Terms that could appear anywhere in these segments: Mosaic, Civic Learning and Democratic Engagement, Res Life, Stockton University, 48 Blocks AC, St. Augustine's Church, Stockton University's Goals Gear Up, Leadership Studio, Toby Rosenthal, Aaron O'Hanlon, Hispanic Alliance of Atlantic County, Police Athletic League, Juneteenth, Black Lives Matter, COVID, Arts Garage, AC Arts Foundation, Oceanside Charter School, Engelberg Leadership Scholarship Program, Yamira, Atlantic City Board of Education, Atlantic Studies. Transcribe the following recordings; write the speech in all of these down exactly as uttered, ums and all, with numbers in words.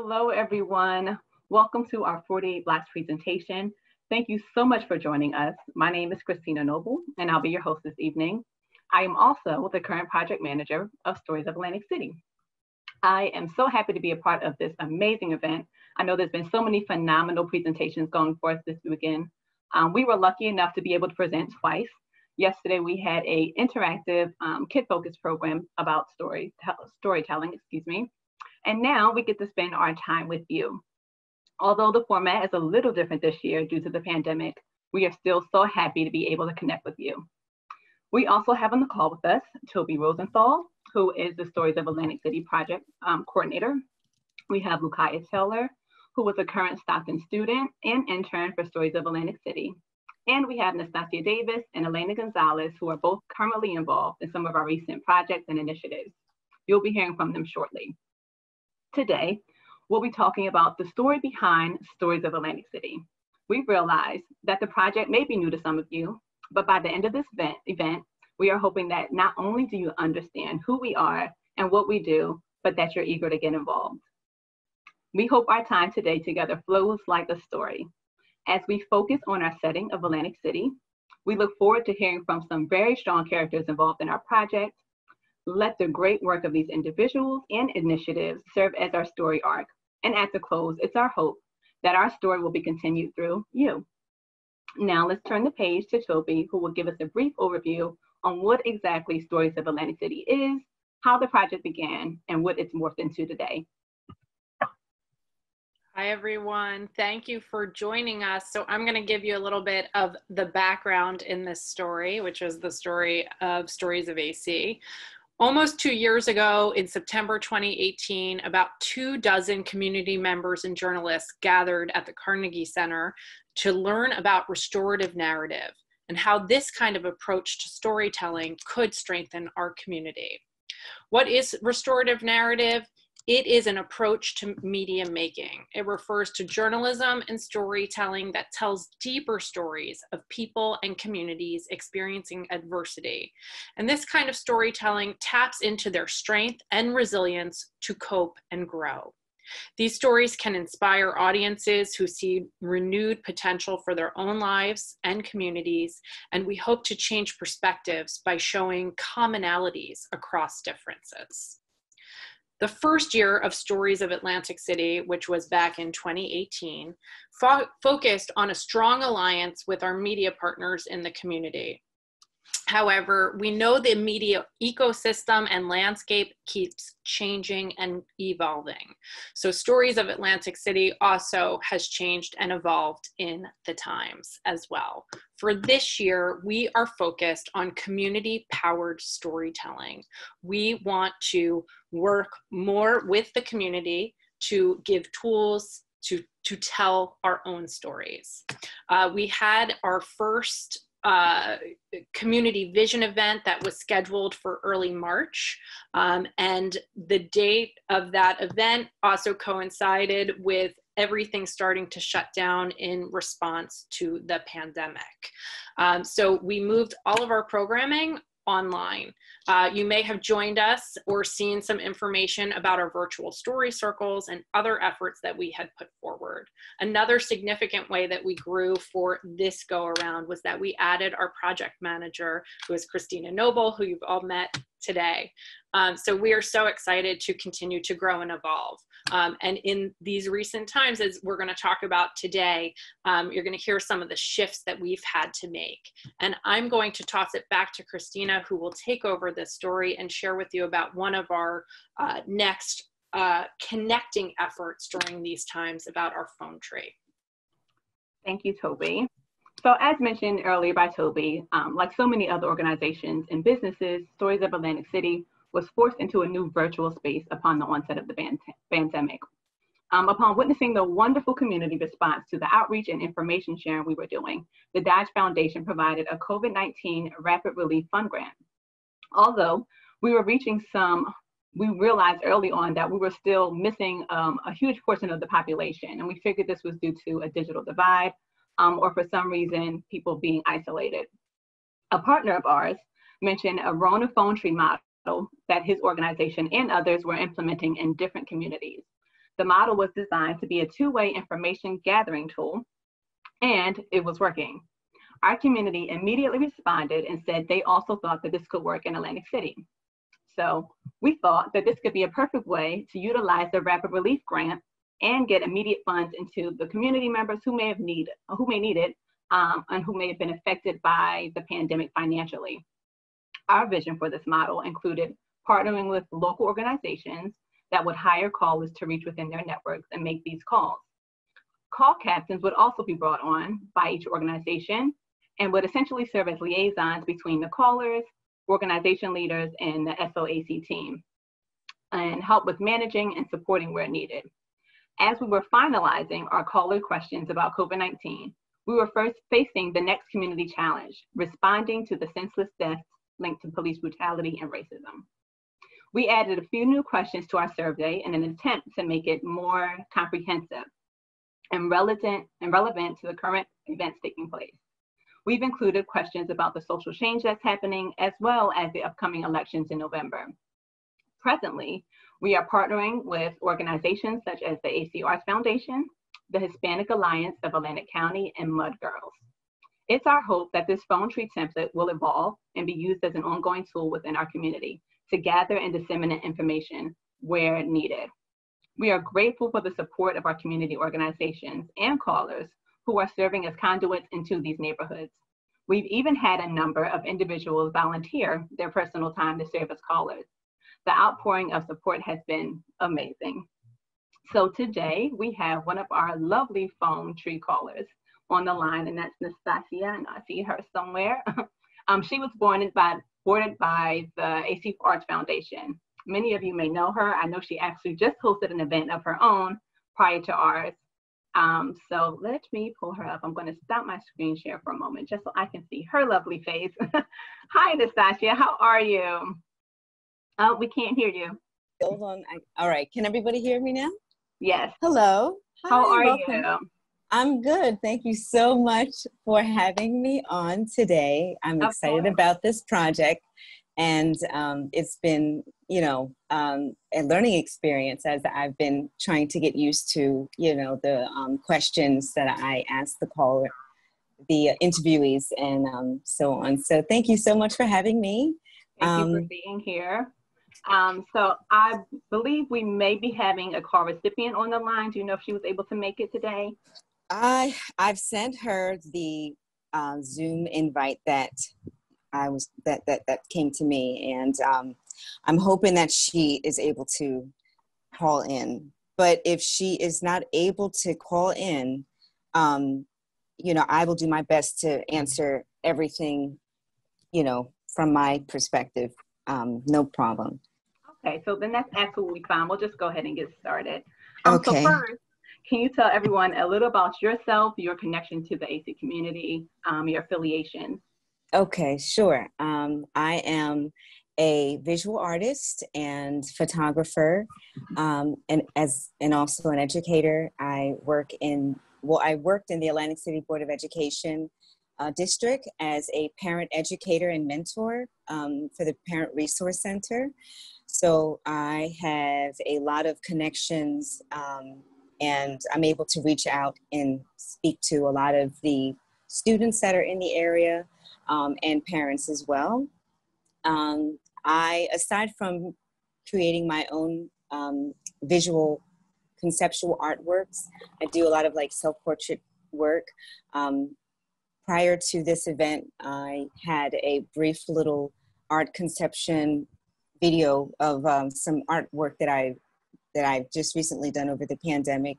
Hello, everyone. Welcome to our forty-eight Blocks presentation. Thank you so much for joining us. My name is Christina Noble, and I'll be your host this evening. I am also the current project manager of Stories of Atlantic City. I am so happy to be a part of this amazing event. I know there's been so many phenomenal presentations going forth this weekend. Um, we were lucky enough to be able to present twice. Yesterday, we had an interactive um, kid-focused program about story, storytelling, excuse me. And now we get to spend our time with you. Although the format is a little different this year due to the pandemic, we are still so happy to be able to connect with you. We also have on the call with us Toby Rosenthal, who is the Stories of Atlantic City project um, coordinator. We have Lukaya Taylor, who was a current Stockton student and intern for Stories of Atlantic City. And we have Nastasia Davis and Elena Gonzalez, who are both currently involved in some of our recent projects and initiatives. You'll be hearing from them shortly. Today, we'll be talking about the story behind Stories of Atlantic City. We realize that the project may be new to some of you, but by the end of this event, event, we are hoping that not only do you understand who we are and what we do, but that you're eager to get involved. We hope our time today together flows like a story. As we focus on our setting of Atlantic City, we look forward to hearing from some very strong characters involved in our project. Let the great work of these individuals and initiatives serve as our story arc. And at the close, it's our hope that our story will be continued through you. Now let's turn the page to Toby, who will give us a brief overview on what exactly Stories of Atlantic City is, how the project began, and what it's morphed into today. Hi, everyone. Thank you for joining us. So I'm going to give you a little bit of the background in this story, which is the story of Stories of A C. Almost two years ago, in September twenty eighteen, about two dozen community members and journalists gathered at the Carnegie Center to learn about restorative narrative and how this kind of approach to storytelling could strengthen our community. What is restorative narrative? It is an approach to media making. It refers to journalism and storytelling that tells deeper stories of people and communities experiencing adversity. And this kind of storytelling taps into their strength and resilience to cope and grow. These stories can inspire audiences who see renewed potential for their own lives and communities, and we hope to change perspectives by showing commonalities across differences. The first year of Stories of Atlantic City, which was back in twenty eighteen, fo focused on a strong alliance with our media partners in the community. However, we know the media ecosystem and landscape keeps changing and evolving. So Stories of Atlantic City also has changed and evolved in the times as well. For this year, we are focused on community-powered storytelling. We want to work more with the community to give tools to, to tell our own stories. Uh, we had our first Uh, community vision event that was scheduled for early March. Um, and the date of that event also coincided with everything starting to shut down in response to the pandemic. Um, so we moved all of our programming online. Uh, you may have joined us or seen some information about our virtual story circles and other efforts that we had put forward. Another significant way that we grew for this go around was that we added our project manager, who is Christina Noble, who you've all met today. Um, so we are so excited to continue to grow and evolve. Um, and in these recent times, as we're going to talk about today, um, you're going to hear some of the shifts that we've had to make. And I'm going to toss it back to Christina, who will take over this story and share with you about one of our uh, next uh, connecting efforts during these times about our phone tree. Thank you, Toby. So as mentioned earlier by Toby, um, like so many other organizations and businesses, Stories of Atlantic City was forced into a new virtual space upon the onset of the pandemic. Um, upon witnessing the wonderful community response to the outreach and information sharing we were doing, the Dodge Foundation provided a COVID nineteen Rapid Relief Fund grant. Although we were reaching some, we realized early on that we were still missing um, a huge portion of the population, and we figured this was due to a digital divide, Um, or for some reason, people being isolated. A partner of ours mentioned a Rona phone tree model that his organization and others were implementing in different communities. The model was designed to be a two-way information gathering tool, and it was working. Our community immediately responded and said they also thought that this could work in Atlantic City. So we thought that this could be a perfect way to utilize the Rapid Relief Grant and get immediate funds into the community members who may have need, who may need it um, and who may have been affected by the pandemic financially. Our vision for this model included partnering with local organizations that would hire callers to reach within their networks and make these calls. Call captains would also be brought on by each organization and would essentially serve as liaisons between the callers, organization leaders, and the S O A C team, and help with managing and supporting where needed. As we were finalizing our caller questions about COVID nineteen, we were first facing the next community challenge, responding to the senseless deaths linked to police brutality and racism. We added a few new questions to our survey in an attempt to make it more comprehensive and relevant, and relevant to the current events taking place. We've included questions about the social change that's happening, as well as the upcoming elections in November. Presently, we are partnering with organizations such as the A C Arts Foundation, the Hispanic Alliance of Atlantic County, and Mud Girls. It's our hope that this phone tree template will evolve and be used as an ongoing tool within our community to gather and disseminate information where needed. We are grateful for the support of our community organizations and callers who are serving as conduits into these neighborhoods. We've even had a number of individuals volunteer their personal time to serve as callers. The outpouring of support has been amazing. So today we have one of our lovely phone tree callers on the line, and that's Nastasia, and I see her somewhere. um, she was born by, boarded by the A C Arts Foundation. Many of you may know her. I know she actually just hosted an event of her own prior to ours. Um, so let me pull her up. I'm going to stop my screen share for a moment just so I can see her lovely face. Hi, Nastasia. How are you? Oh, we can't hear you. Hold on. I, all right. Can everybody hear me now? Yes. Hello. Hi, how are welcome. you? I'm good. Thank you so much for having me on today. I'm of excited course. about this project. And um, it's been, you know, um, a learning experience as I've been trying to get used to, you know, the um, questions that I asked the caller, the interviewees, and um, so on. So thank you so much for having me. Thank um, you for being here. Um, so I believe we may be having a call recipient on the line. Do you know if she was able to make it today? I, I've sent her the uh, Zoom invite that I was that that that came to me, and um, I'm hoping that she is able to call in. But if she is not able to call in, um, you know, I will do my best to answer everything, you know, from my perspective. Um, no problem. Okay, so then that's absolutely fine. We'll just go ahead and get started. Um, okay. So first, can you tell everyone a little about yourself, your connection to the A C community, um, your affiliation? Okay, sure. Um, I am a visual artist and photographer, um, and as and also an educator. I work in well, I worked in the Atlantic City Board of Education uh, district as a parent educator and mentor um, for the Parent Resource Center. So I have a lot of connections, um, and I'm able to reach out and speak to a lot of the students that are in the area. Um, and parents as well. Um, I, aside from creating my own um, visual conceptual artworks, I do a lot of like self-portrait work. Um, prior to this event, I had a brief little art conception video of um, some artwork that, I, that I've just recently done over the pandemic.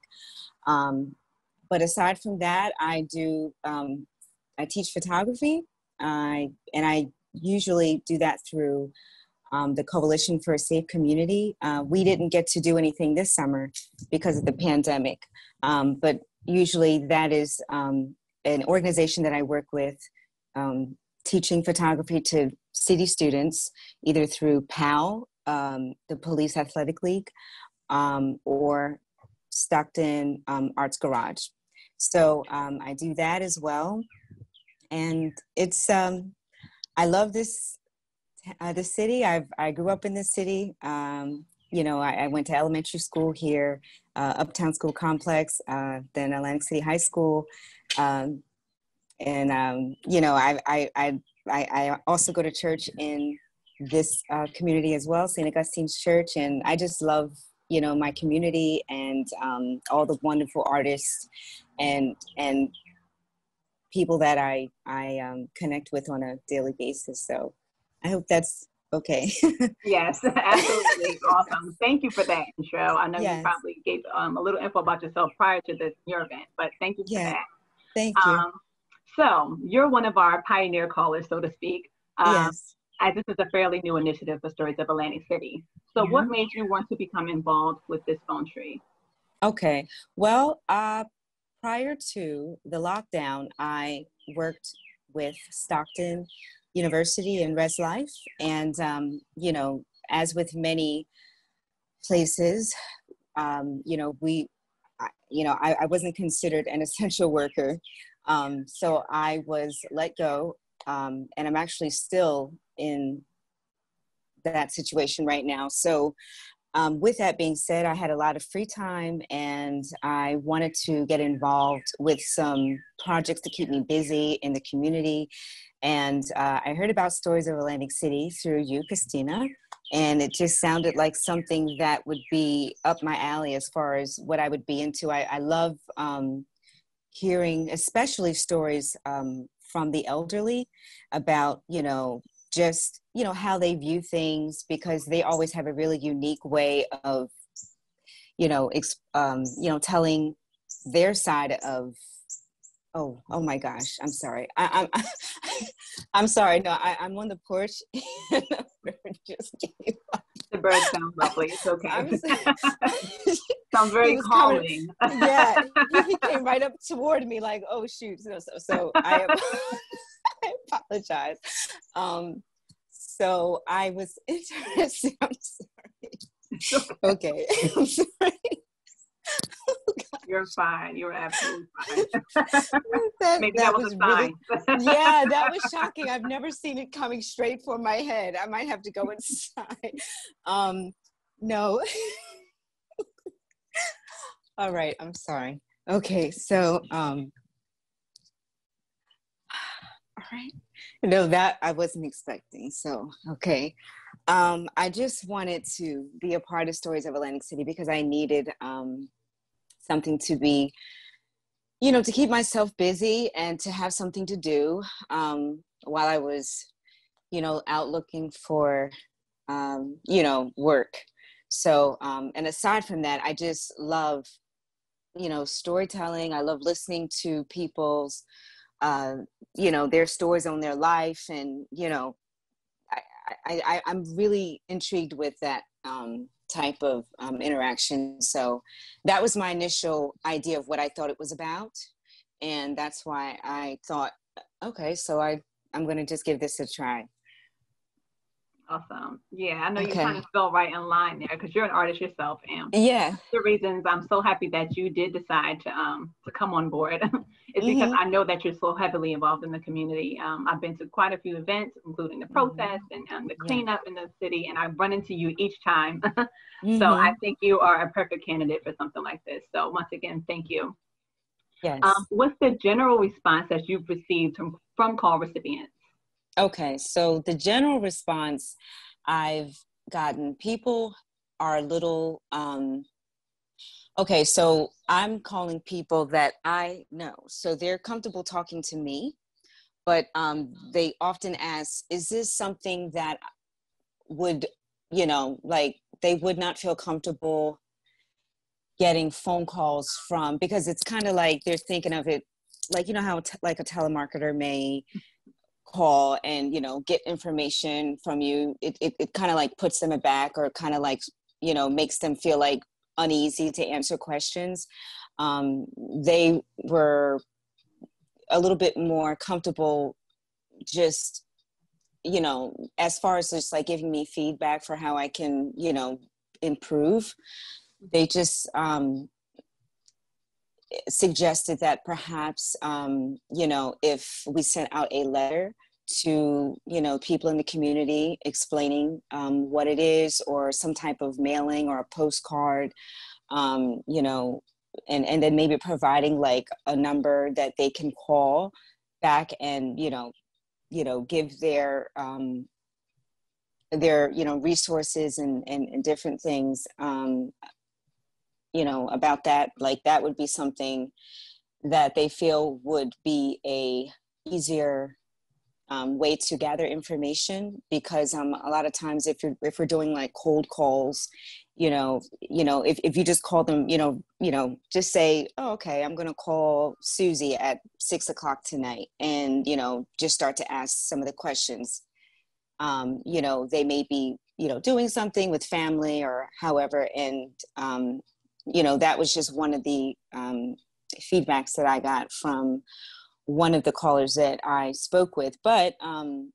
Um, but aside from that, I do, um, I teach photography. I, and I usually do that through um, the Coalition for a Safe Community. Uh, we didn't get to do anything this summer because of the pandemic, um, but usually that is um, an organization that I work with, um, teaching photography to city students, either through P A L, um, the Police Athletic League, um, or Stockton um, Arts Garage. So um, I do that as well. And it's, um, I love this, uh, the city. I've, I grew up in this city. Um, you know, I, I went to elementary school here, uh, Uptown School Complex, uh, then Atlantic City High School. Um, and, um, you know, I, I, I, I also go to church in this uh, community as well, Saint Augustine's Church. And I just love, you know, my community and um, all the wonderful artists and, and people that I, I um, connect with on a daily basis. So I hope that's okay. Yes, absolutely. Awesome. Thank you for that intro. I know yes. you probably gave um, a little info about yourself prior to this, your event, but thank you for yeah. that. Thank you. Um, so you're one of our pioneer callers, so to speak. Um, yes. As this is a fairly new initiative for Stories of Atlantic City. So yeah. what made you want to become involved with this phone tree? Okay. Well, uh, prior to the lockdown, I worked with Stockton University and Res Life. And, um, you know, as with many places, um, you know, we, you know, I, I wasn't considered an essential worker. Um, so I was let go. Um, and I'm actually still in that situation right now. So um, with that being said, I had a lot of free time and I wanted to get involved with some projects to keep me busy in the community. And uh, I heard about Stories of Atlantic City through you, Christina, and it just sounded like something that would be up my alley as far as what I would be into. I, I love um, hearing, especially stories um, from the elderly about, you know, just, you know, how they view things, because they always have a really unique way of, you know, exp- um, you know, telling their side of, oh, oh my gosh, I'm sorry. I, I'm, I'm sorry. No, I, I'm on the porch. And the bird just came up. The bird sounds lovely. It's okay. Sounds very calming. Coming, yeah, he came right up toward me, like, oh shoot. So, so, so I, I apologize. Um, so I was interested. I'm sorry. Okay, I'm sorry. You're fine. You're absolutely fine. that, Maybe that, that was, was a sign. Really, yeah, that was shocking. I've never seen it coming straight for my head. I might have to go inside. Um, no. All right. I'm sorry. Okay. So, um, all right. No, that I wasn't expecting. So, okay. Um, I just wanted to be a part of Stories of Atlantic City because I needed, um, something to be, you know, to keep myself busy and to have something to do um, while I was, you know, out looking for, um, you know, work. So, um, and aside from that, I just love, you know, storytelling. I love listening to people's, uh, you know, their stories on their life. And, you know, I, I, I, I'm really intrigued with that um, type of um, interaction. So that was my initial idea of what I thought it was about. And that's why I thought, okay, so I, I'm going to just give this a try. Awesome. Yeah, I know okay. you kind of fell right in line there because you're an artist yourself. And yeah. the reasons I'm so happy that you did decide to um to come on board is mm-hmm. because I know that you're so heavily involved in the community. Um, I've been to quite a few events, including the protest mm-hmm. and um, the cleanup yeah. in the city, and I run into you each time. mm-hmm. So I think you are a perfect candidate for something like this. So once again, thank you. Yes. Um, what's the general response that you've received from, from call recipients? Okay, so the general response I've gotten, people are a little, um, okay, so I'm calling people that I know. So they're comfortable talking to me, but um, they often ask, is this something that would, you know, like they would not feel comfortable getting phone calls from, because it's kind of like they're thinking of it, like, you know how t- like a telemarketer may call and, you know, get information from you, it it, it kind of like puts them back or kind of like, you know, makes them feel like uneasy to answer questions. Um, they were a little bit more comfortable just, you know, as far as just like giving me feedback for how I can, you know, improve. They just um, suggested that perhaps, um, you know, if we sent out a letter to, you know, people in the community explaining um, what it is, or some type of mailing or a postcard, um, you know, and, and then maybe providing like a number that they can call back and, you know, you know, give their, um, their, you know, resources and, and, and different things, um, you know, about that, like that would be something that they feel would be a easier Um, way to gather information, because um, a lot of times if you're if we're doing like cold calls, you know, you know, if, if you just call them, you know, you know, just say, oh, okay, I'm gonna call Susie at six o'clock tonight, and you know, just start to ask some of the questions. Um, you know, they may be, you know, doing something with family or however, and um, you know, that was just one of the um, feedbacks that I got from one of the callers that I spoke with. But, um,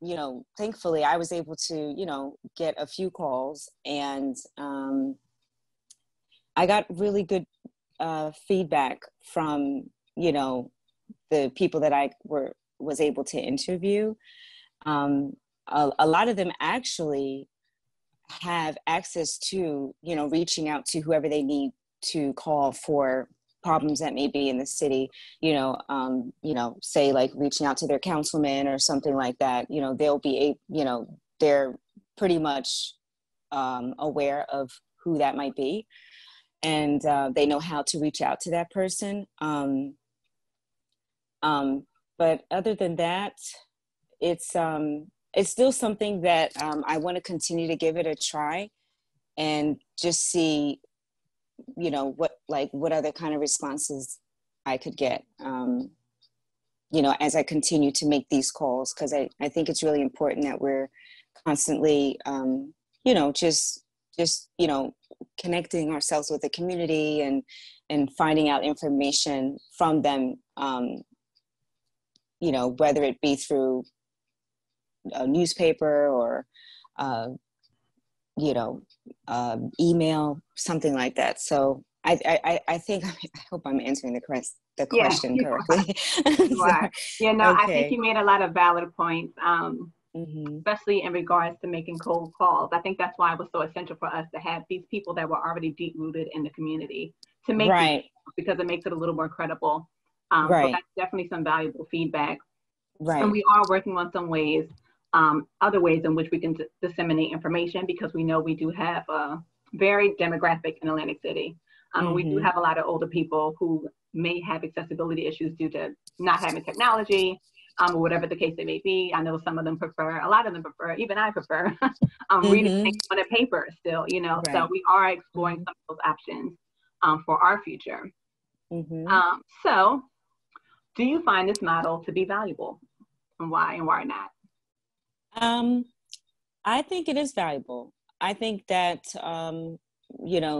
you know, thankfully I was able to, you know, get a few calls, and um, I got really good uh, feedback from, you know, the people that I were, was able to interview. Um, a, a lot of them actually have access to, you know, reaching out to whoever they need to call for problems that may be in the city, you know, um, you know, say like reaching out to their councilman or something like that. You know, they'll be, a, you know, they're pretty much um, aware of who that might be, and uh, they know how to reach out to that person. Um, um, but other than that, it's um, it's still something that um, I want to continue to give it a try and just see, you know, what, like what other kind of responses I could get, um, you know, as I continue to make these calls. Cause I, I think it's really important that we're constantly, um, you know, just, just, you know, connecting ourselves with the community and, and finding out information from them, um, you know, whether it be through a newspaper or, uh, you know, uh, email, something like that. So I, I, I think, I hope I'm answering the, quest, the yeah, question correctly. You are. Yeah, no, okay. I think you made a lot of valid points, um, mm-hmm. especially in regards to making cold calls. I think that's why it was so essential for us to have these people that were already deep rooted in the community to make right. these, because it makes it a little more credible. Um, right. So that's definitely some valuable feedback. Right. And we are working on some ways Um, other ways in which we can disseminate information, because we know we do have a varied demographic in Atlantic City. Um, mm-hmm. We do have a lot of older people who may have accessibility issues due to not having technology, um, or whatever the case it may be. I know some of them prefer, a lot of them prefer, even I prefer, um, mm-hmm. reading things on a paper still, you know, right. so we are exploring mm-hmm. some of those options um, for our future. Mm-hmm. Um, so, do you find this model to be valuable, and why and why not? Um, I think it is valuable. I think that, um, you know,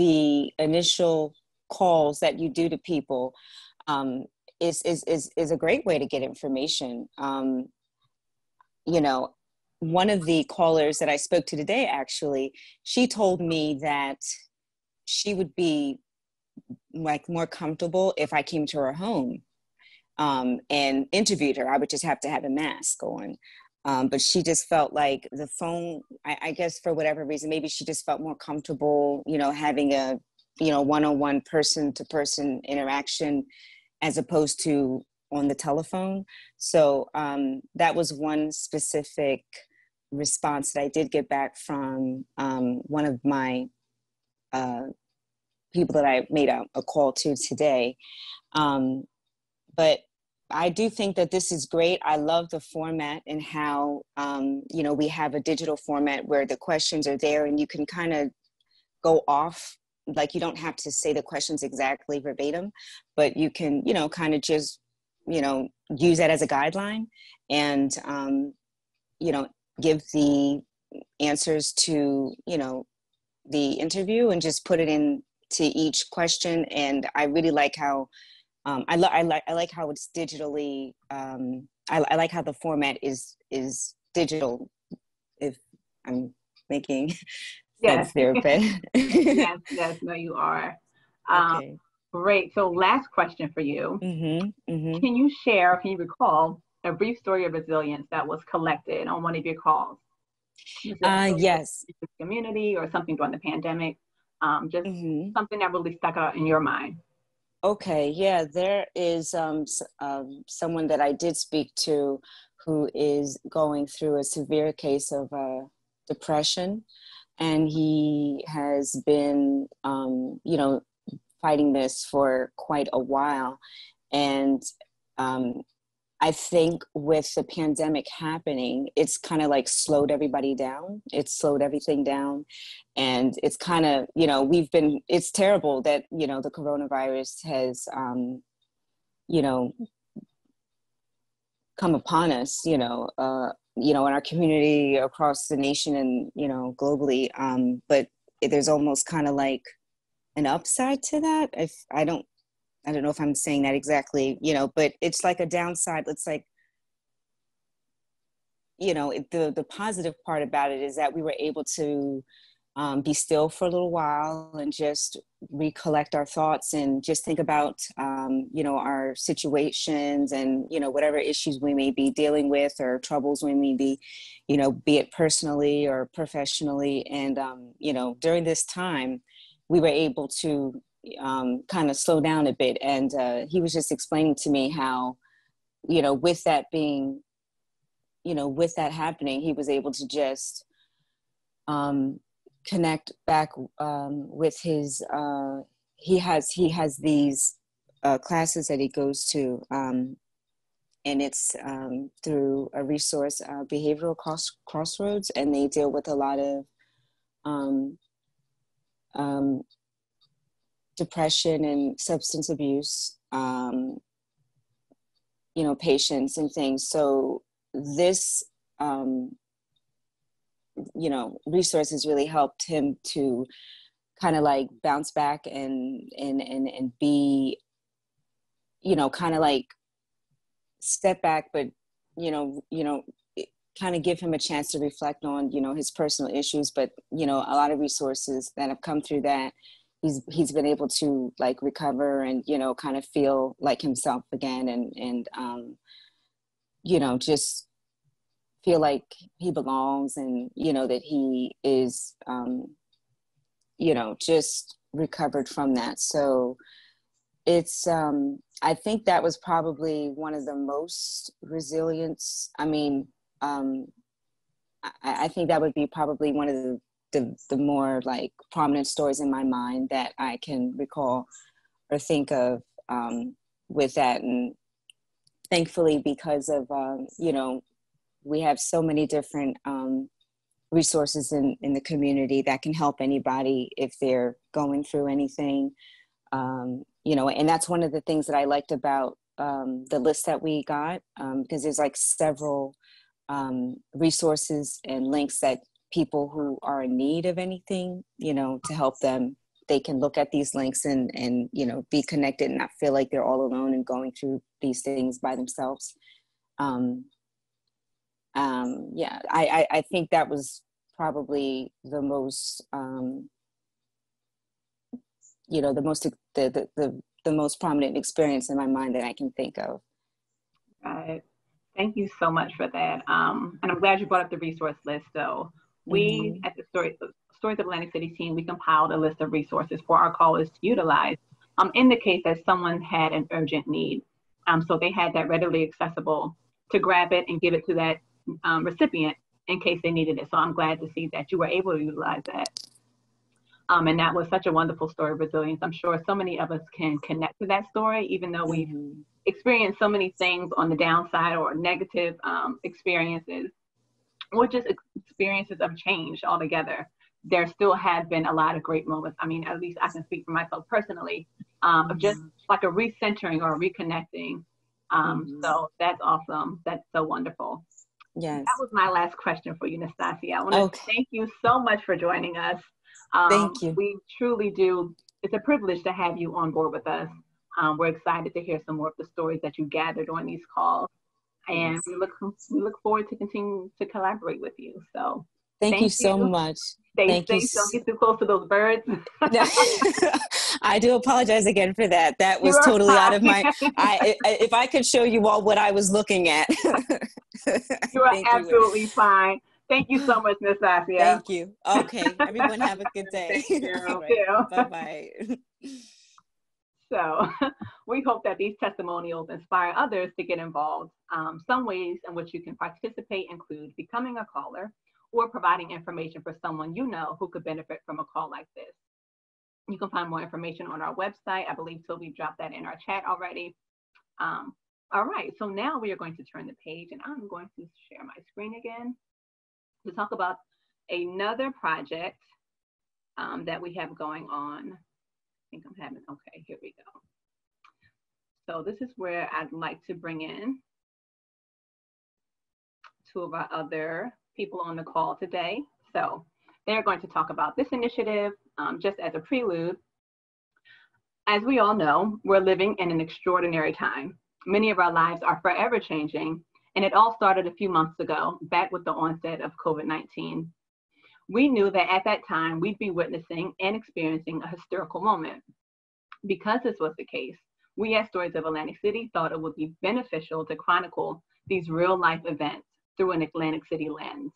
the initial calls that you do to people, um, is, is, is, is a great way to get information. Um, you know, one of the callers that I spoke to today, actually, she told me that she would be like more comfortable if I came to her home, um, and interviewed her. I would just have to have a mask on. Um, but she just felt like the phone, I, I guess for whatever reason, maybe she just felt more comfortable, you know, having a, you know, one-on-one person-to-person interaction as opposed to on the telephone. So um, that was one specific response that I did get back from um, one of my uh, people that I made a, a call to today. Um, but I do think that this is great. I love the format and how, um, you know, we have a digital format where the questions are there and you can kind of go off, like you don't have to say the questions exactly verbatim, but you can, you know, kind of just, you know, use that as a guideline and, um, you know, give the answers to, you know, the interview and just put it in to each question. And I really like how, Um, I, I like I like how it's digitally. Um, I, I like how the format is is digital. If I'm making yes. sense there, but yes, yes, no, you are. Um, okay. Great. So, last question for you: mm-hmm, mm-hmm. Can you share, can you recall, a brief story of resilience that was collected on one of your calls? Uh, yes, community or something during the pandemic. um, just mm-hmm. something that really stuck out in your mind. Okay, yeah, there is um, um, someone that I did speak to who is going through a severe case of uh, depression, and he has been, um, you know, fighting this for quite a while. And um, I think with the pandemic happening, it's kind of like slowed everybody down. It slowed everything down. And it's kind of, you know, we've been, it's terrible that, you know, the coronavirus has, um, you know, come upon us, you know, uh, you know, in our community, across the nation, and, you know, globally. Um, but there's almost kind of like an upside to that. If I don't, I don't know if I'm saying that exactly, you know, but it's like a downside. It's like, you know, it, the, the positive part about it is that we were able to, Um, be still for a little while and just recollect our thoughts and just think about, um, you know, our situations and, you know, whatever issues we may be dealing with or troubles we may be, you know, be it personally or professionally. And, um, you know, during this time, we were able to um, kind of slow down a bit. And uh, he was just explaining to me how, you know, with that being, you know, with that happening, he was able to just, um, connect back um, with his, uh, he has, he has these uh, classes that he goes to, um, and it's um, through a resource, uh, Behavioral Cross- Crossroads, and they deal with a lot of um, um, depression and substance abuse, um, you know, patients and things. So this, um, you know, resources really helped him to kind of like bounce back and, and, and, and be, you know, kind of like step back, but, you know, you know, kind of give him a chance to reflect on, you know, his personal issues. But, you know, a lot of resources that have come through that he's, he's been able to like recover and, you know, kind of feel like himself again. And, and, um, you know, just feel like he belongs, and, you know, that he is, um, you know, just recovered from that. So it's, um, I think that was probably one of the most resilience. I mean, um, I, I think that would be probably one of the, the, the more like prominent stories in my mind that I can recall or think of, um, with that. And thankfully, because of, um, you know, we have so many different um, resources in, in the community that can help anybody if they're going through anything, um, you know, and that's one of the things that I liked about um, the list that we got, um, because there's like several um, resources and links that people who are in need of anything, you know, to help them, they can look at these links and, and, you know, be connected and not feel like they're all alone and going through these things by themselves. Um, Um, yeah, I, I, I think that was probably the most, um, you know, the most, the, the, the, the most prominent experience in my mind that I can think of. Got it. Thank you so much for that. Um, and I'm glad you brought up the resource list. So we, mm-hmm. at the Stories of Atlantic City team, we compiled a list of resources for our callers to utilize um, in the case that someone had an urgent need. Um, so they had that readily accessible to grab it and give it to that Um, recipient in case they needed it. So I'm glad to see that you were able to utilize that. Um, and that was such a wonderful story of resilience. I'm sure so many of us can connect to that story, even though we've mm-hmm. experienced so many things on the downside or negative um, experiences, or just experiences of change altogether. There still have been a lot of great moments. I mean, at least I can speak for myself personally, um, mm-hmm. of just like a recentering or a reconnecting. Um, mm-hmm. So that's awesome. That's so wonderful. Yes. That was my last question for you, Nastasia. I want to okay. thank you so much for joining us. Um, thank you. We truly do. It's a privilege to have you on board with us. Um, we're excited to hear some more of the stories that you gathered on these calls. And yes. we look we look forward to continuing to collaborate with you. So Thank, thank you, you so much. Stay thank safe. You so- Don't get too close to those birds. I do apologize again for that. That was You're totally fine. Out of my, I, if I could show you all what I was looking at. You're absolutely you. Fine. Thank you so much, Miz Nastasia. Thank you. Okay, everyone have a good day. Thank you. Right. Bye-bye. So we hope that these testimonials inspire others to get involved. Um, some ways in which you can participate include becoming a caller or providing information for someone you know who could benefit from a call like this. You can find more information on our website. I believe Toby dropped that in our chat already. Um, all right, so now we are going to turn the page and I'm going to share my screen again to talk about another project um, that we have going on. I think I'm having, okay, here we go. So this is where I'd like to bring in two of our other people on the call today. So they're going to talk about this initiative um, just as a prelude. As we all know, we're living in an extraordinary time. Many of our lives are forever changing, and it all started a few months ago, back with the onset of COVID nineteen. We knew that at that time, we'd be witnessing and experiencing a historical moment. Because this was the case, we at Stories of Atlantic City thought it would be beneficial to chronicle these real life events through an Atlantic City lens.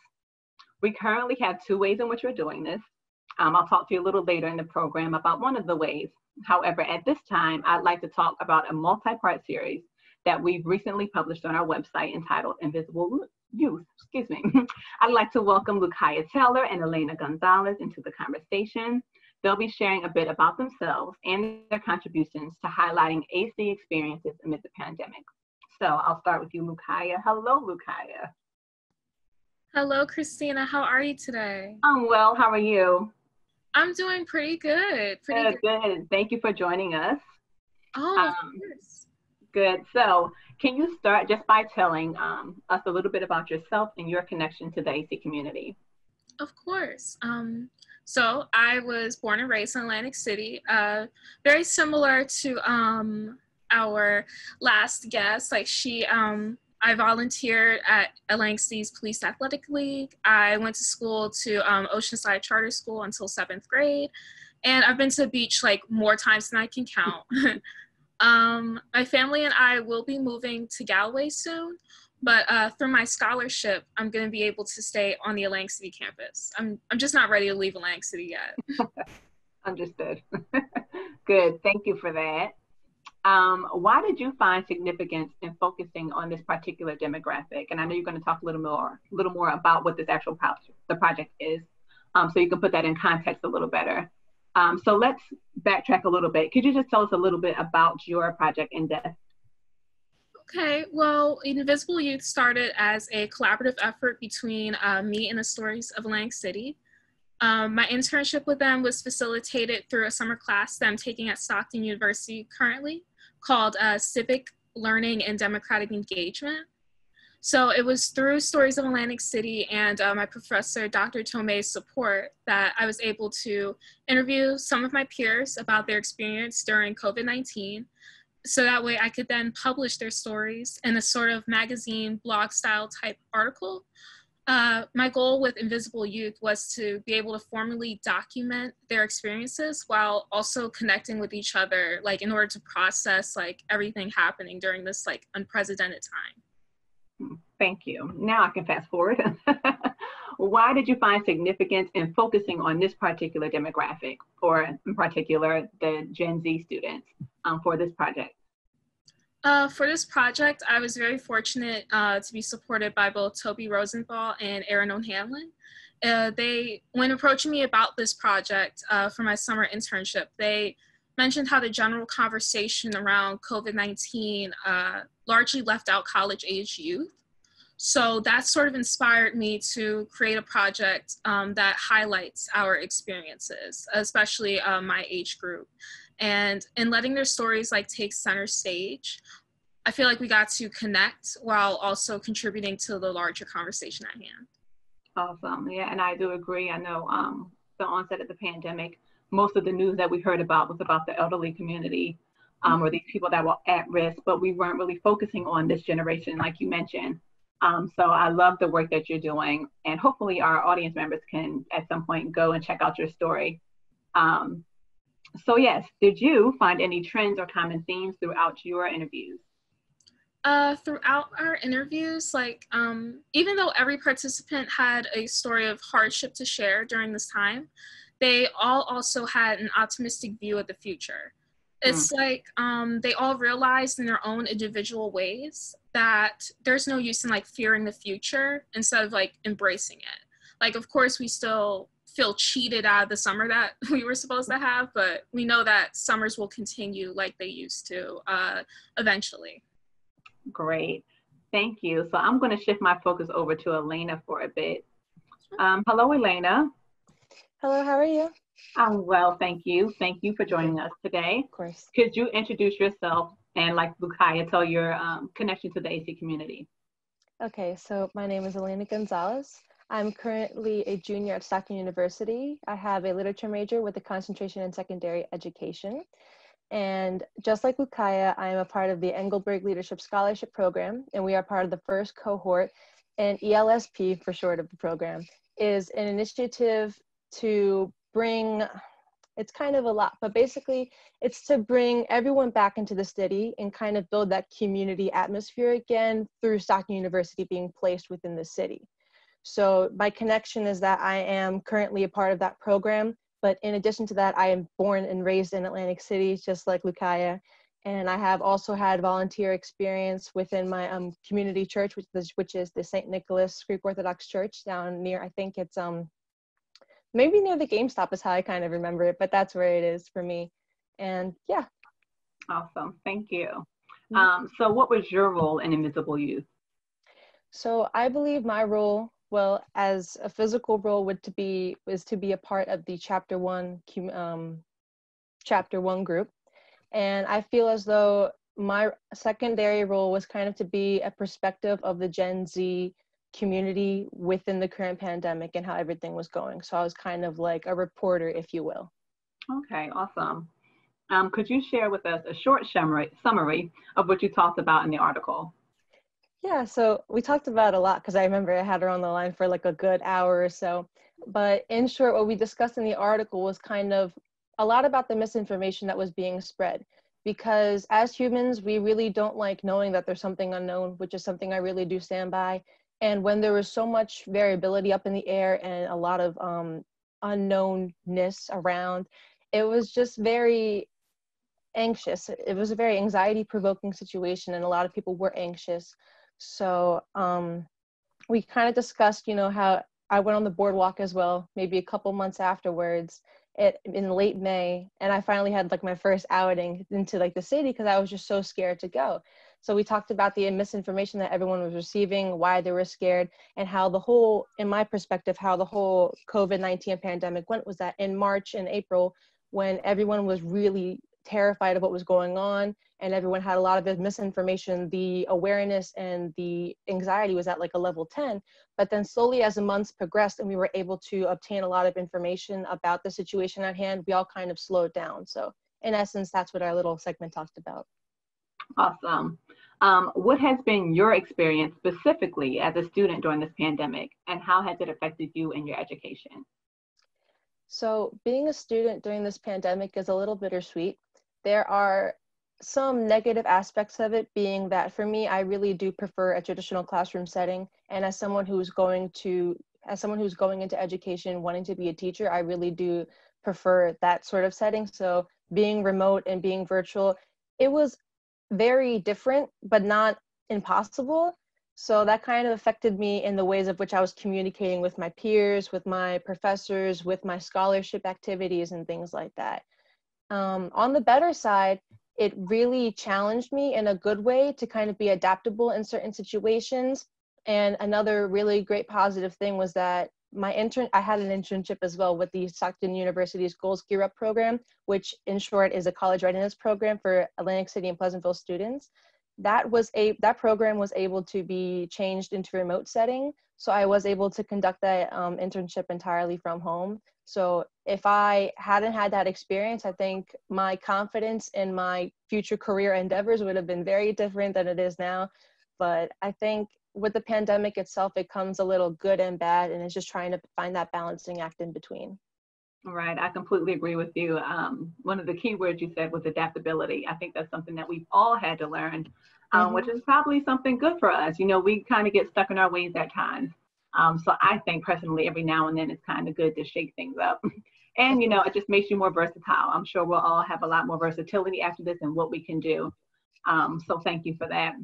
We currently have two ways in which we're doing this. Um, I'll talk to you a little later in the program about one of the ways. However, at this time, I'd like to talk about a multi-part series that we've recently published on our website entitled Invisible Youth, excuse me. I'd like to welcome Lukaya Taylor and Elena Gonzalez into the conversation. They'll be sharing a bit about themselves and their contributions to highlighting A C experiences amid the pandemic. So I'll start with you, Lukaya. Hello, Lukaya. Hello, Christina. How are you today? I'm well. How are you? I'm doing pretty good. Pretty good. good. good. Thank you for joining us. Oh, um, of course. Good. So can you start just by telling um, us a little bit about yourself and your connection to the A C community? Of course. Um, so I was born and raised in Atlantic City, uh, very similar to um, our last guest. Like she, um, I volunteered at Atlantic City's Police Athletic League. I went to school to um, Oceanside Charter School until seventh grade. And I've been to the beach like more times than I can count. Um, my family and I will be moving to Galloway soon, but uh, through my scholarship, I'm going to be able to stay on the Atlantic City campus. I'm, I'm just not ready to leave Atlantic City yet. Understood. Good. Thank you for that. Um, why did you find significance in focusing on this particular demographic? And I know you're going to talk a little more, a little more about what this actual project, the project is, um, so you can put that in context a little better. Um, so let's backtrack a little bit. Could you just tell us a little bit about your project in depth? Okay, well, Invisible Youth started as a collaborative effort between uh, me and the Stories of Atlantic City. Um, my internship with them was facilitated through a summer class that I'm taking at Stockton University currently called uh, Civic Learning and Democratic Engagement. So it was through Stories of Atlantic City and uh, my professor, Doctor Tomei's support that I was able to interview some of my peers about their experience during COVID nineteen. So that way I could then publish their stories in a sort of magazine blog style type article. Uh, my goal with Invisible Youth was to be able to formally document their experiences while also connecting with each other, like in order to process like everything happening during this like unprecedented time. Thank you. Now I can fast forward. Why did you find significance in focusing on this particular demographic, or in particular the Gen Z students, um, for this project? Uh, for this project, I was very fortunate uh, to be supported by both Toby Rosenthal and Aaron O'Hanlon. Uh, they, when approaching me about this project uh, for my summer internship, they mentioned how the general conversation around COVID nineteen uh, largely left out college-age youth. So that sort of inspired me to create a project um, that highlights our experiences, especially uh, my age group. And in letting their stories like take center stage, I feel like we got to connect while also contributing to the larger conversation at hand. Awesome, yeah, and I do agree. I know um, the onset of the pandemic, most of the news that we heard about was about the elderly community um, or these people that were at risk, but we weren't really focusing on this generation, like you mentioned. Um, so I love the work that you're doing, and hopefully our audience members can at some point go and check out your story. Um, so yes, did you find any trends or common themes throughout your interviews? Uh, throughout our interviews, like, um, even though every participant had a story of hardship to share during this time, they all also had an optimistic view of the future. It's mm. like um, they all realized in their own individual ways that there's no use in, like, fearing the future instead of, like, embracing it. Like, of course, we still feel cheated out of the summer that we were supposed to have, but we know that summers will continue like they used to uh, eventually. Great, thank you. So I'm going to shift my focus over to Elena for a bit. Um, hello, Elena. Hello, how are you? I'm well, thank you. Thank you for joining us today. Of course. Could you introduce yourself and, like Lukaya, tell your um, connection to the A C community? Okay, so my name is Elena Gonzalez. I'm currently a junior at Stockton University. I have a literature major with a concentration in secondary education. And just like Lukaya, I am a part of the Engelberg Leadership Scholarship Program, and we are part of the first cohort, and E L S P for short of the program is an initiative to bring, it's kind of a lot, but basically it's to bring everyone back into the city and kind of build that community atmosphere again through Stockton University being placed within the city. So my connection is that I am currently a part of that program. But in addition to that, I am born and raised in Atlantic City, just like Lukaya. And I have also had volunteer experience within my um, community church, which is, which is the Saint Nicholas Greek Orthodox Church down near, I think it's um, maybe near the GameStop is how I kind of remember it, but that's where it is for me. And yeah. Awesome, thank you. Um, so what was your role in Invisible Youth? So I believe my role Well, as a physical role would to be was to be a part of the chapter one um, chapter one group. And I feel as though my secondary role was kind of to be a perspective of the Gen Z community within the current pandemic and how everything was going. So I was kind of like a reporter, if you will. Okay, awesome. Um, could you share with us a short summary, summary of what you talked about in the article? Yeah, so we talked about a lot because I remember I had her on the line for like a good hour or so. But in short, what we discussed in the article was kind of a lot about the misinformation that was being spread. Because as humans, we really don't like knowing that there's something unknown, which is something I really do stand by. And when there was so much variability up in the air and a lot of um, unknownness around, it was just very anxious. It was a very anxiety-provoking situation, and a lot of people were anxious. So um, we kind of discussed, you know, how I went on the boardwalk as well, maybe a couple months afterwards it, in late May. And I finally had like my first outing into like the city because I was just so scared to go. So we talked about the misinformation that everyone was receiving, why they were scared, and how the whole, in my perspective, how the whole COVID nineteen pandemic went was that in March and April, when everyone was really terrified of what was going on and everyone had a lot of misinformation, the awareness and the anxiety was at like a level ten. But then slowly as the months progressed and we were able to obtain a lot of information about the situation at hand, we all kind of slowed down. So in essence, that's what our little segment talked about. Awesome. Um, what has been your experience specifically as a student during this pandemic, and how has it affected you in your education? So being a student during this pandemic is a little bittersweet. There are some negative aspects of it, being that for me, I really do prefer a traditional classroom setting. And as someone who's going to, as someone who's going into education, wanting to be a teacher, I really do prefer that sort of setting. So being remote and being virtual, it was very different, but not impossible. So that kind of affected me in the ways of which I was communicating with my peers, with my professors, with my scholarship activities and things like that. Um, on the better side, it really challenged me in a good way to kind of be adaptable in certain situations. And another really great positive thing was that my intern, I had an internship as well with the Stockton University's Goals Gear Up program, which in short is a college readiness program for Atlantic City and Pleasantville students. That was a, that program was able to be changed into a remote setting. So I was able to conduct that um, internship entirely from home. So if I hadn't had that experience, I think my confidence in my future career endeavors would have been very different than it is now. But I think with the pandemic itself, it comes a little good and bad, and it's just trying to find that balancing act in between. Right, I completely agree with you. Um, one of the key words you said was adaptability. I think that's something that we've all had to learn, um, mm-hmm. which is probably something good for us. You know, we kind of get stuck in our ways at times. Um, so I think personally, every now and then it's kind of good to shake things up. And, you know, it just makes you more versatile. I'm sure we'll all have a lot more versatility after this and what we can do. Um, so thank you for that.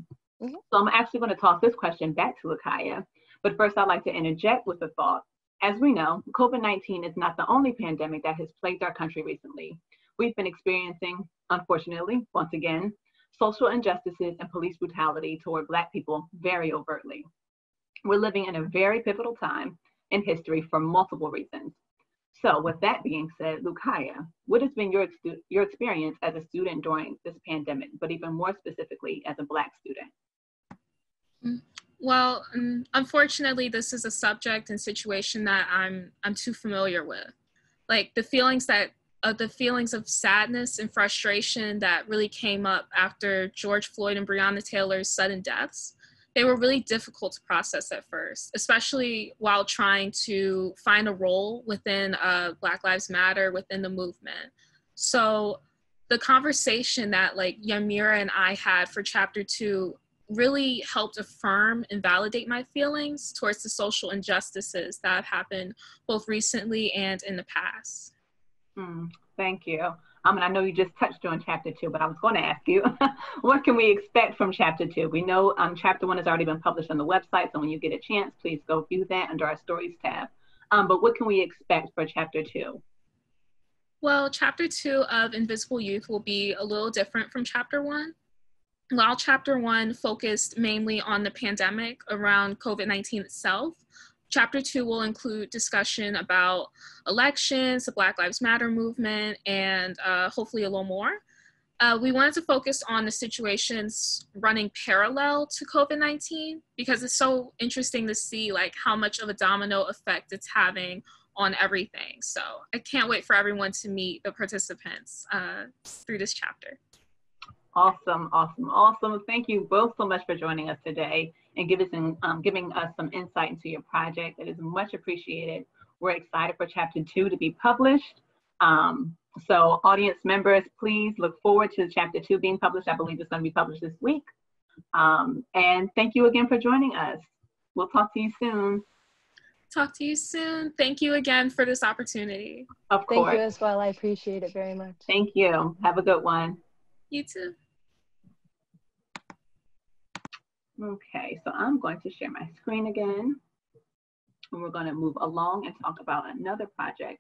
Mm-hmm. So I'm actually going to toss this question back to Lukaya. But first, I'd like to interject with a thought. As we know, COVID nineteen is not the only pandemic that has plagued our country recently. We've been experiencing, unfortunately, once again, social injustices and police brutality toward Black people very overtly. We're living in a very pivotal time in history for multiple reasons. So with that being said, Lukaya, what has been your, ex your experience as a student during this pandemic, but even more specifically as a Black student? Mm-hmm. Well, um, unfortunately, this is a subject and situation that I'm I'm too familiar with. Like the feelings that uh, the feelings of sadness and frustration that really came up after George Floyd and Breonna Taylor's sudden deaths, they were really difficult to process at first, especially while trying to find a role within uh, Black Lives Matter, within the movement. So the conversation that like Yamira and I had for chapter two really helped affirm and validate my feelings towards the social injustices that have happened both recently and in the past. Mm, thank you. Um, and I know you just touched on chapter two, but I was going to ask you, what can we expect from chapter two? We know um, chapter one has already been published on the website, so when you get a chance, please go view that under our stories tab. Um, but what can we expect for chapter two? Well, chapter two of Invisible Youth will be a little different from chapter one. While chapter one focused mainly on the pandemic around COVID nineteen itself, chapter two will include discussion about elections, the Black Lives Matter movement, and uh, hopefully a little more. Uh, we wanted to focus on the situations running parallel to COVID nineteen because it's so interesting to see like how much of a domino effect it's having on everything. So I can't wait for everyone to meet the participants uh, through this chapter. Awesome, awesome, awesome. Thank you both so much for joining us today and give us in, um, giving us some insight into your project. It is much appreciated. We're excited for chapter two to be published. Um, so audience members, please look forward to chapter two being published. I believe it's going to be published this week. Um, and thank you again for joining us. We'll talk to you soon. Talk to you soon. Thank you again for this opportunity. Of course. Thank you as well. I appreciate it very much. Thank you. Have a good one. You too. Okay, so I'm going to share my screen again, and we're going to move along and talk about another project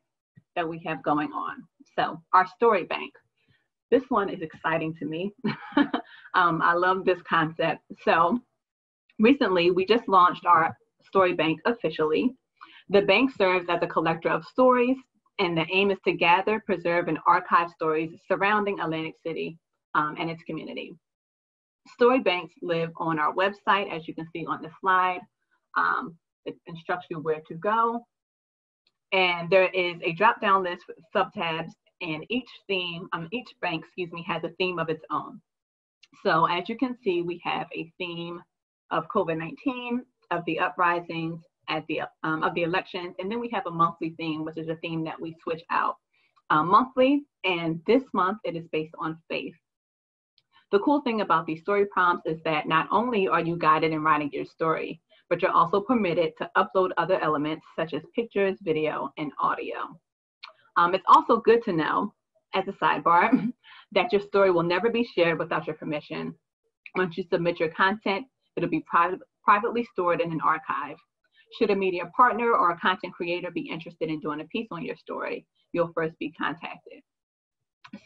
that we have going on. So our story bank. This one is exciting to me. um, I love this concept. So recently, we just launched our story bank officially. The bank serves as a collector of stories, and the aim is to gather, preserve, and archive stories surrounding Atlantic City um, and its community. Story banks live on our website, as you can see on the slide. Um, it instructs you where to go. And there is a drop-down list with sub-tabs, and each theme, um, each bank, excuse me, has a theme of its own. So as you can see, we have a theme of COVID nineteen, of the uprisings, at the, um, of the elections, and then we have a monthly theme, which is a theme that we switch out uh, monthly, and this month it is based on faith. The cool thing about these story prompts is that not only are you guided in writing your story, but you're also permitted to upload other elements such as pictures, video, and audio. Um, it's also good to know, as a sidebar, that your story will never be shared without your permission. Once you submit your content, it'll be pri privately stored in an archive. Should a media partner or a content creator be interested in doing a piece on your story, you'll first be contacted.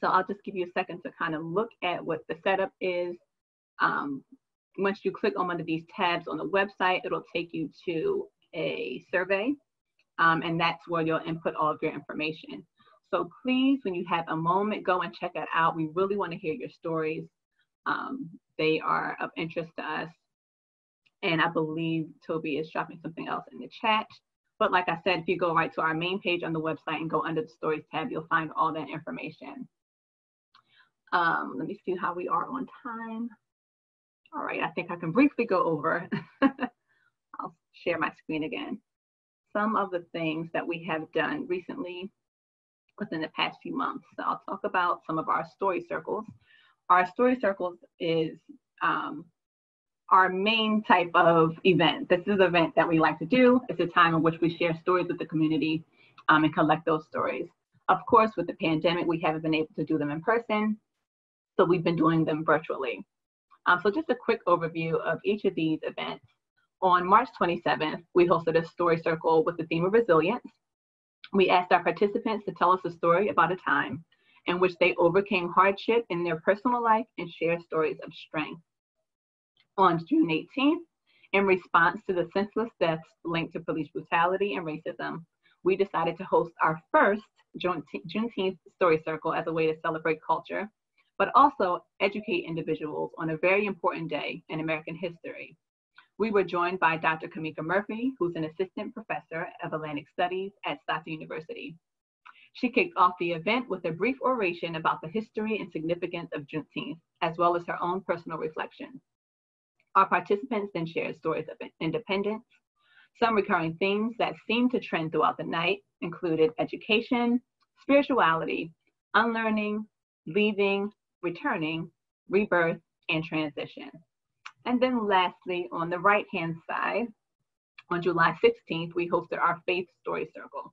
So I'll just give you a second to kind of look at what the setup is. Um, once you click on one of these tabs on the website, it'll take you to a survey, um, and that's where you'll input all of your information. So please, when you have a moment, go and check that out. We really want to hear your stories. Um, they are of interest to us. And I believe Toby is dropping something else in the chat. But like I said, if you go right to our main page on the website and go under the stories tab, you'll find all that information. Um, let me see how we are on time. All right, I think I can briefly go over. I'll share my screen again. Some of the things that we have done recently within the past few months. So I'll talk about some of our story circles. Our story circles is um, our main type of event. This is an event that we like to do. It's a time in which we share stories with the community um, and collect those stories. Of course, with the pandemic, we haven't been able to do them in person, so we've been doing them virtually. Um, so just a quick overview of each of these events. On March twenty-seventh, we hosted a story circle with the theme of resilience. We asked our participants to tell us a story about a time in which they overcame hardship in their personal life and share stories of strength. On June eighteenth, in response to the senseless deaths linked to police brutality and racism, we decided to host our first Juneteenth story circle as a way to celebrate culture, but also educate individuals on a very important day in American history. We were joined by Doctor Kamika Murphy, who's an assistant professor of Atlantic Studies at Stockton University. She kicked off the event with a brief oration about the history and significance of Juneteenth, as well as her own personal reflections. Our participants then shared stories of independence. Some recurring themes that seemed to trend throughout the night included education, spirituality, unlearning, leaving, returning, rebirth, and transition. And then lastly, on the right-hand side, on July sixteenth, we hosted our Faith Story Circle.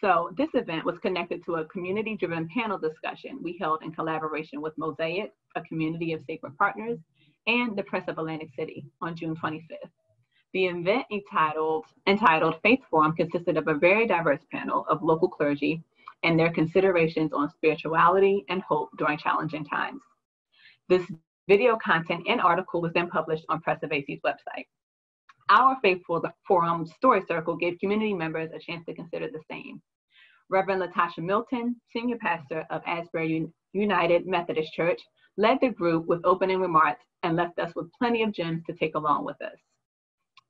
So this event was connected to a community-driven panel discussion we held in collaboration with Mosaic, a community of sacred partners, and the Press of Atlantic City on June twenty-fifth. The event entitled, entitled Faith Forum consisted of a very diverse panel of local clergy and their considerations on spirituality and hope during challenging times. This video content and article was then published on Press of A C's website. Our Faith Forum Story Circle gave community members a chance to consider the same. Reverend Latasha Milton, senior pastor of Asbury United Methodist Church, led the group with opening remarks and left us with plenty of gems to take along with us.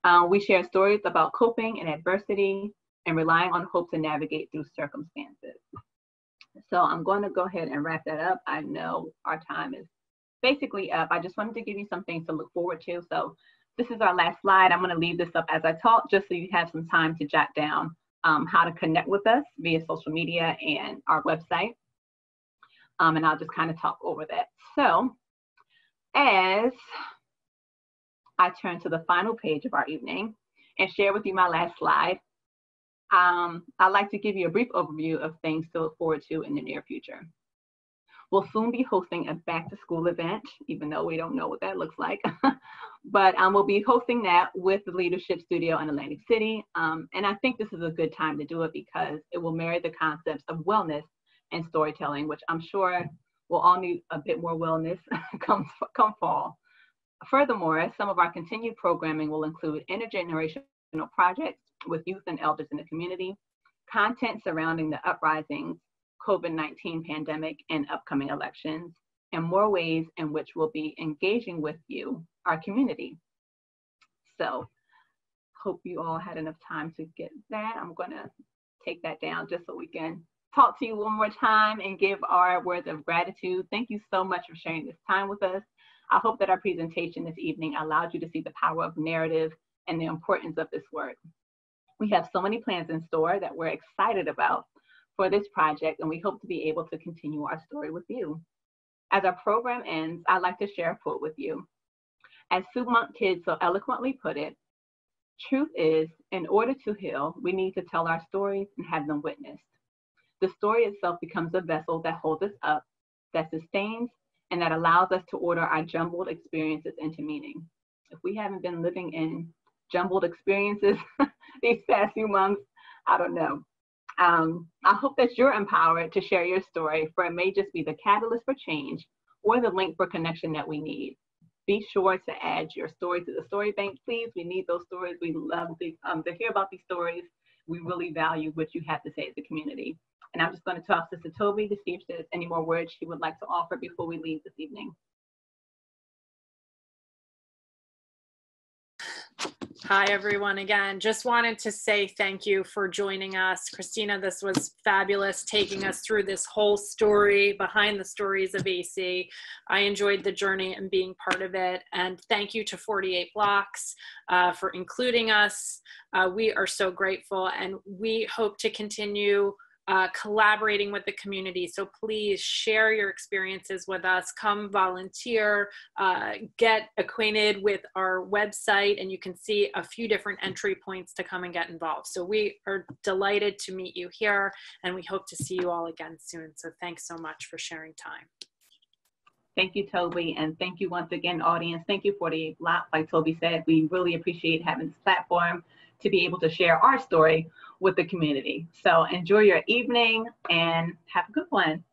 Uh, we share stories about coping and adversity and relying on hope to navigate through circumstances. So I'm going to go ahead and wrap that up. I know our time is basically up. I just wanted to give you some things to look forward to. So this is our last slide. I'm going to leave this up as I talk, just so you have some time to jot down um, how to connect with us via social media and our website. Um, and I'll just kind of talk over that. So as I turn to the final page of our evening and share with you my last slide, um, I'd like to give you a brief overview of things to look forward to in the near future. We'll soon be hosting a back-to-school event, even though we don't know what that looks like. But um, we'll be hosting that with the Leadership Studio in Atlantic City. Um, and I think this is a good time to do it because it will marry the concepts of wellness and storytelling, which I'm sure we'll all need a bit more wellness come, come fall. Furthermore, some of our continued programming will include intergenerational projects with youth and elders in the community, content surrounding the uprisings, COVID nineteen pandemic, and upcoming elections, and more ways in which we'll be engaging with you, our community. So hope you all had enough time to get that. I'm gonna take that down just so we can talk to you one more time and give our words of gratitude. Thank you so much for sharing this time with us. I hope that our presentation this evening allowed you to see the power of narrative and the importance of this work. We have so many plans in store that we're excited about for this project, and we hope to be able to continue our story with you. As our program ends, I'd like to share a quote with you. As Sue Monk Kidd so eloquently put it, truth is, in order to heal, we need to tell our stories and have them witnessed. The story itself becomes a vessel that holds us up, that sustains, and that allows us to order our jumbled experiences into meaning. If we haven't been living in jumbled experiences these past few months, I don't know. Um, I hope that you're empowered to share your story, for it may just be the catalyst for change or the link for connection that we need. Be sure to add your story to the story bank, please. We need those stories. We love to, um, to hear about these stories. We really value what you have to say as a community. And I'm just going to toss this to Toby to see if there's any more words she would like to offer before we leave this evening. Hi, everyone. Again, just wanted to say thank you for joining us. Christina, this was fabulous, taking us through this whole story behind the stories of A C. I enjoyed the journey and being part of it. And thank you to forty-eight Blocks uh, for including us. Uh, we are so grateful, and we hope to continue uh, collaborating with the community. So please share your experiences with us, come volunteer, uh, get acquainted with our website, and you can see a few different entry points to come and get involved. So we are delighted to meet you here, and we hope to see you all again soon. So thanks so much for sharing time. Thank you, Toby, and thank you once again, audience. Thank you for the lot. Like Toby said, we really appreciate having this platform to be able to share our story with the community. So enjoy your evening and have a good one.